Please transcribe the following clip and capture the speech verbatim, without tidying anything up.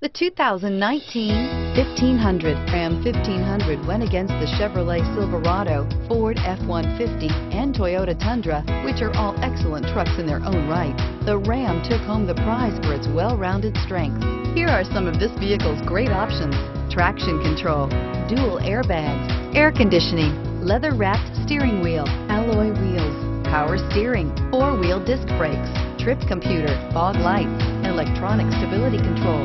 The two thousand nineteen fifteen hundred Ram fifteen hundred went against the Chevrolet Silverado, Ford F one fifty, and Toyota Tundra, which are all excellent trucks in their own right. The Ram took home the prize for its well-rounded strengths. Here are some of this vehicle's great options: traction control, dual airbags, air conditioning, leather-wrapped steering wheel, alloy wheels, power steering, four-wheel disc brakes, trip computer, fog lights, electronic stability control.